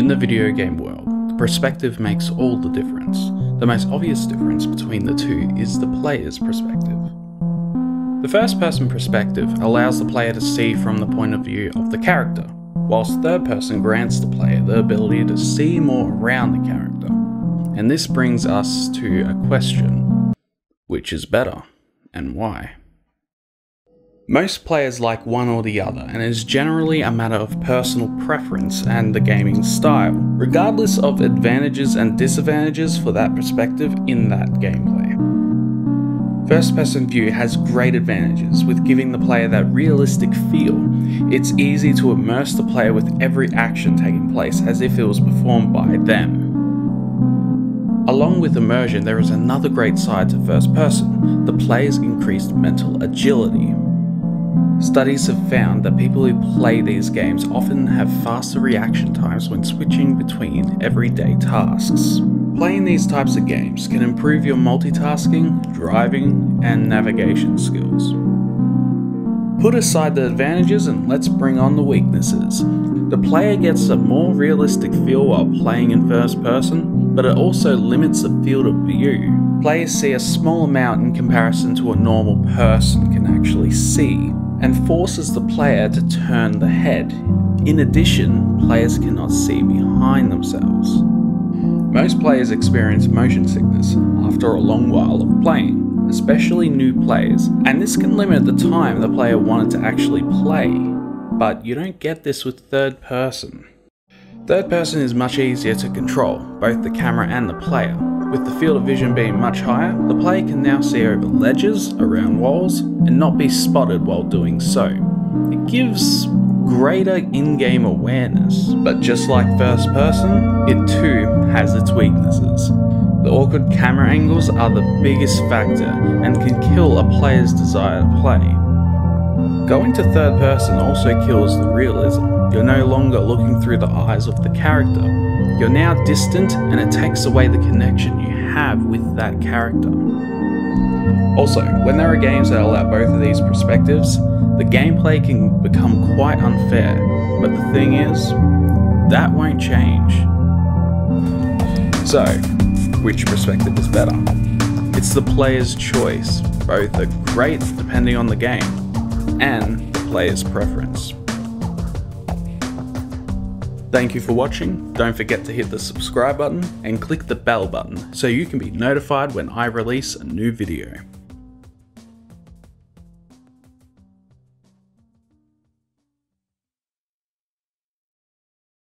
In the video game world, perspective makes all the difference. The most obvious difference between the two is the player's perspective. The first-person perspective allows the player to see from the point of view of the character, whilst third-person grants the player the ability to see more around the character. And this brings us to a question: which is better, and why? Most players like one or the other, and it is generally a matter of personal preference and the gaming style, regardless of advantages and disadvantages for that perspective in that gameplay. First-person view has great advantages with giving the player that realistic feel. It's easy to immerse the player with every action taking place as if it was performed by them. Along with immersion, there is another great side to first-person: the player's increased mental agility. Studies have found that people who play these games often have faster reaction times when switching between everyday tasks. Playing these types of games can improve your multitasking, driving, and navigation skills. Put aside the advantages and let's bring on the weaknesses. The player gets a more realistic feel while playing in first person, but it also limits the field of view. Players see a small amount in comparison to a normal person can actually see, and forces the player to turn the head. In addition, players cannot see behind themselves. Most players experience motion sickness after a long while of playing, especially new players, and this can limit the time the player wanted to actually play. But you don't get this with third person. Third person is much easier to control, both the camera and the player. With the field of vision being much higher, the player can now see over ledges, around walls, and not be spotted while doing so. It gives greater in-game awareness, but just like first person, it too has its weaknesses. The awkward camera angles are the biggest factor and can kill a player's desire to play. Going to third person also kills the realism. You're no longer looking through the eyes of the character. You're now distant, and it takes away the connection you have with that character. Also, when there are games that allow both of these perspectives, the gameplay can become quite unfair, but the thing is, that won't change. So, which perspective is better? It's the player's choice. Both are great depending on the game, and the player's preference. Thank you for watching. Don't forget to hit the subscribe button and click the bell button so you can be notified when I release a new video.